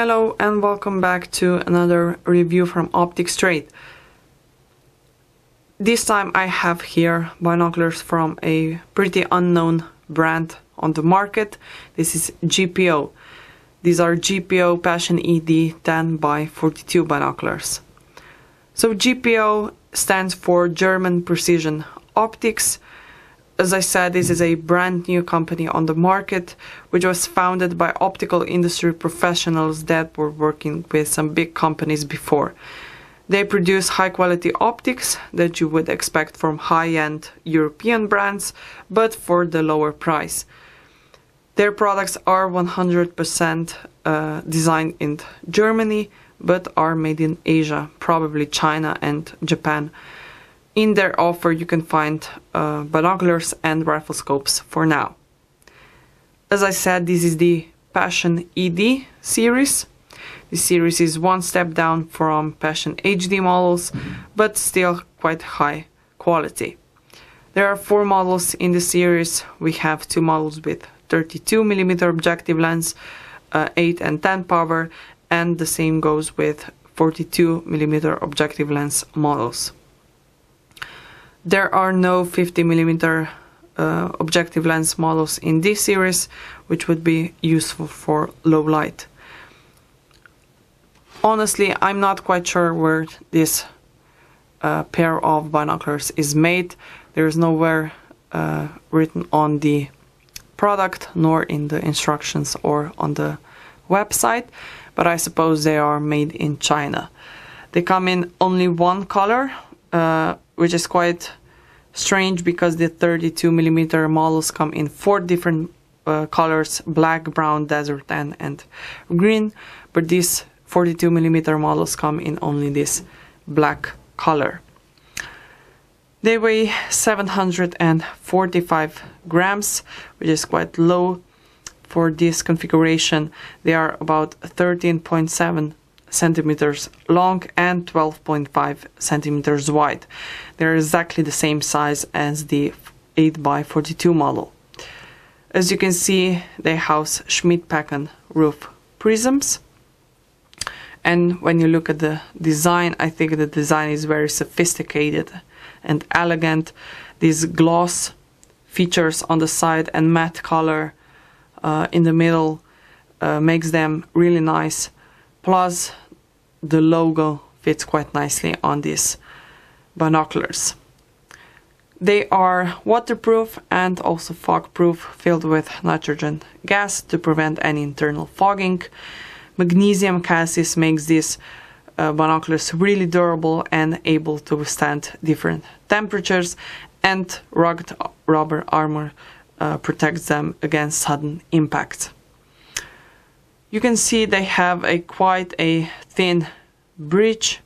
Hello and welcome back to another review from Optics Trade. This time I have here binoculars from a pretty unknown brand on the market. This is GPO. These are GPO Passion ED 10x42 binoculars. So GPO stands for German Precision Optics. As I said, this is a brand new company on the market, which was founded by optical industry professionals that were working with some big companies before. They produce high quality optics that you would expect from high-end European brands, but for the lower price. Their products are 100% designed in Germany, but are made in Asia, probably China and Japan. In their offer you can find binoculars and rifle scopes for now. As I said, this is the Passion ED series. This series is one step down from Passion HD models, but still quite high quality. There are four models in the series. We have two models with 32mm objective lens, 8 and 10 power, and the same goes with 42mm objective lens models. There are no 50mm objective lens models in this series, which would be useful for low light. Honestly, I'm not quite sure where this pair of binoculars is made. There is nowhere written on the product, nor in the instructions or on the website, but I suppose they are made in China. They come in only one color, which is quite strange because the 32mm models come in four different colors: black, brown, desert, tan, and green. But these 42mm models come in only this black color. They weigh 745 grams, which is quite low for this configuration. They are about 13.7 centimeters long and 12.5 centimeters wide. They're exactly the same size as the 8x42 model. As you can see, they house Schmidt-Packen roof prisms, and when you look at the design, I think the design is very sophisticated and elegant. These gloss features on the side and matte color in the middle makes them really nice. Plus, the logo fits quite nicely on these binoculars. They are waterproof and also fog proof, filled with nitrogen gas to prevent any internal fogging. Magnesium chassis makes these binoculars really durable and able to withstand different temperatures, and rugged rubber armor protects them against sudden impacts. You can see they have a quite a thin bridge,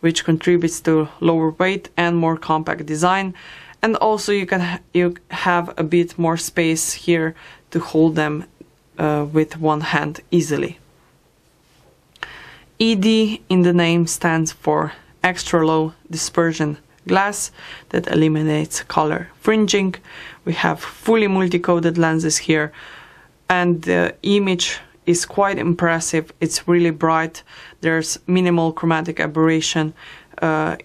which contributes to lower weight and more compact design, and also you have a bit more space here to hold them with one hand easily. ED in the name stands for extra low dispersion glass that eliminates color fringing. We have fully multi-coated lenses here, and the image is quite impressive. It's really bright. There's minimal chromatic aberration.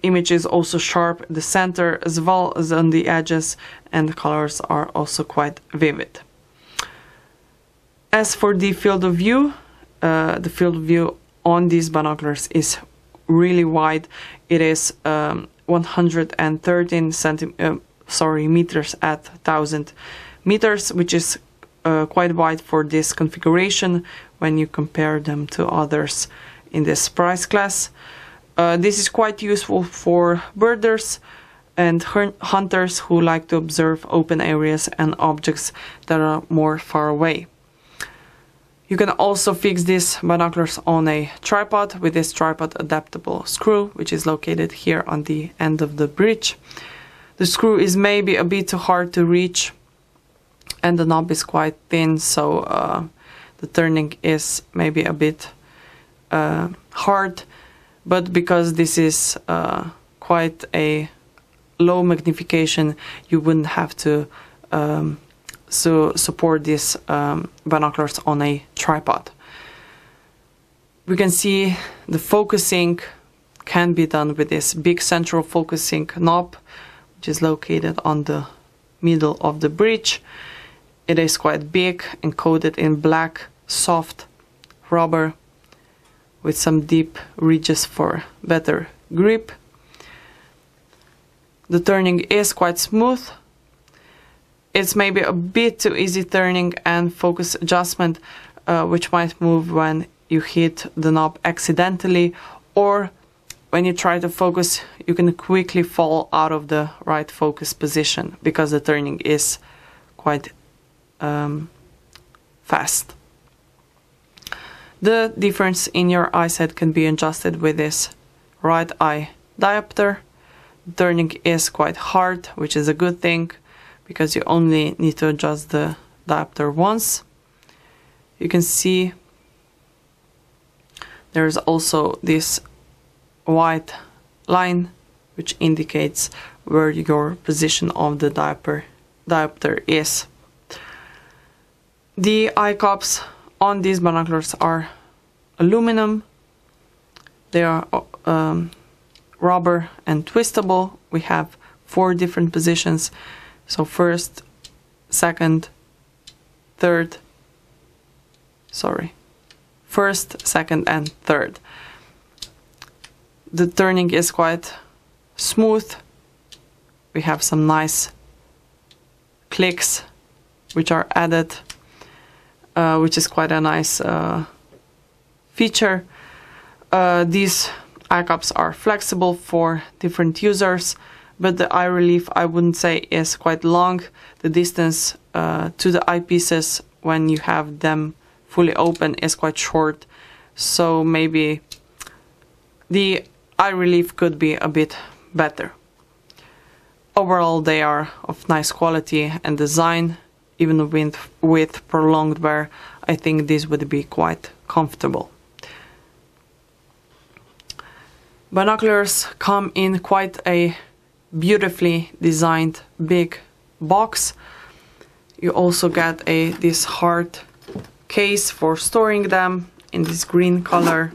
Image is also sharp at the center as well as on the edges, and the colors are also quite vivid. As for the field of view on these binoculars is really wide. It is 113 meters at 1000 meters, which is quite wide for this configuration when you compare them to others in this price class. This is quite useful for birders and hunters who like to observe open areas and objects that are more far away. You can also fix these binoculars on a tripod with this tripod adaptable screw, which is located here on the end of the bridge. The screw is maybe a bit too hard to reach, and the knob is quite thin, so the turning is maybe a bit hard, but because this is quite a low magnification, you wouldn't have to support these binoculars on a tripod. we can see the focusing can be done with this big central focusing knob, which is located on the middle of the bridge. It is quite big and coated in black soft rubber with some deep ridges for better grip. The turning is quite smooth. It's maybe a bit too easy turning and focus adjustment, which might move when you hit the knob accidentally, or when you try to focus you can quickly fall out of the right focus position because the turning is quite fast. The difference in your eyesight can be adjusted with this right eye diopter. Turning is quite hard, which is a good thing, because you only need to adjust the diopter once. You can see there is also this white line which indicates where your position of the diopter is. The eye cups on these binoculars are aluminum. They are rubber and twistable. We have 4 different positions. So first, second, third, first, second and third. The turning is quite smooth. We have some nice clicks which are added, which is quite a nice feature. These eye cups are flexible for different users, but the eye relief, I wouldn't say, is quite long. The distance to the eyepieces when you have them fully open is quite short, so maybe the eye relief could be a bit better. Overall, they are of nice quality and design. Even with prolonged wear, I think this would be quite comfortable. Binoculars come in quite a beautifully designed big box. You also get this hard case for storing them in this green color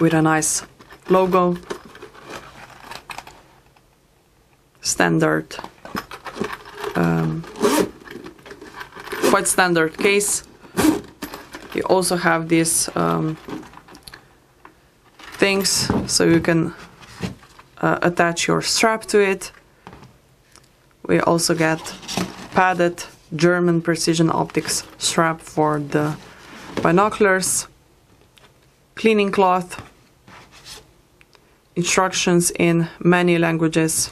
with a nice logo. Standard, quite standard case. You also have these things, so you can attach your strap to it. We also get padded German Precision Optics strap for the binoculars, cleaning cloth, instructions in many languages,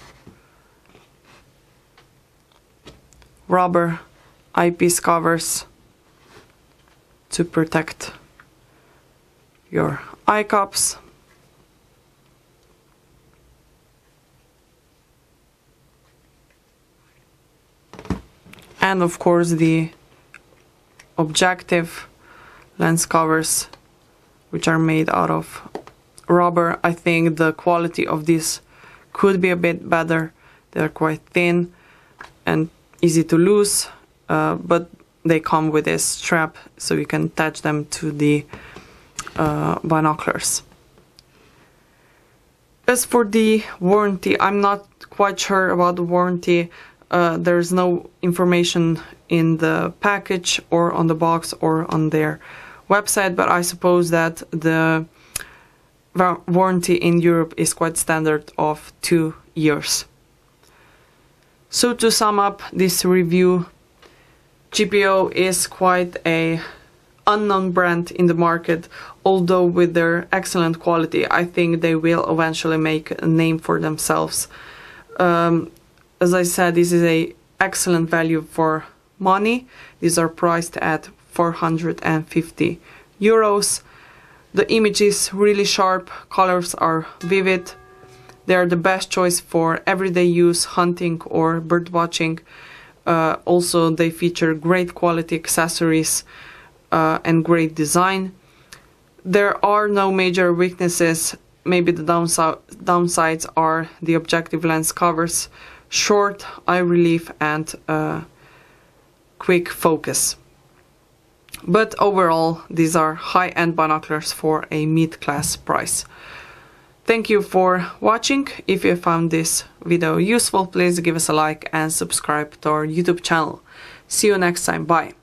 rubber eyepiece covers to protect your eye cups, and of course the objective lens covers, which are made out of rubber. I think the quality of this could be a bit better. They're quite thin and easy to lose, but they come with this strap so you can attach them to the binoculars. As for the warranty, I'm not quite sure about the warranty. There is no information in the package or on the box or on their website, but I suppose that the warranty in Europe is quite standard of 2 years. So to sum up this review, GPO is quite an unknown brand in the market, although with their excellent quality I think they will eventually make a name for themselves. As I said, this is an excellent value for money. These are priced at 450 euros. The image is really sharp, colors are vivid. They are the best choice for everyday use, hunting or bird watching. Also, they feature great quality accessories and great design. There are no major weaknesses. Maybe the downsides are the objective lens covers, short eye relief and quick focus. But overall, these are high-end binoculars for a mid-class price. Thank you for watching. If you found this video useful, please give us a like and subscribe to our YouTube channel. See you next time. Bye.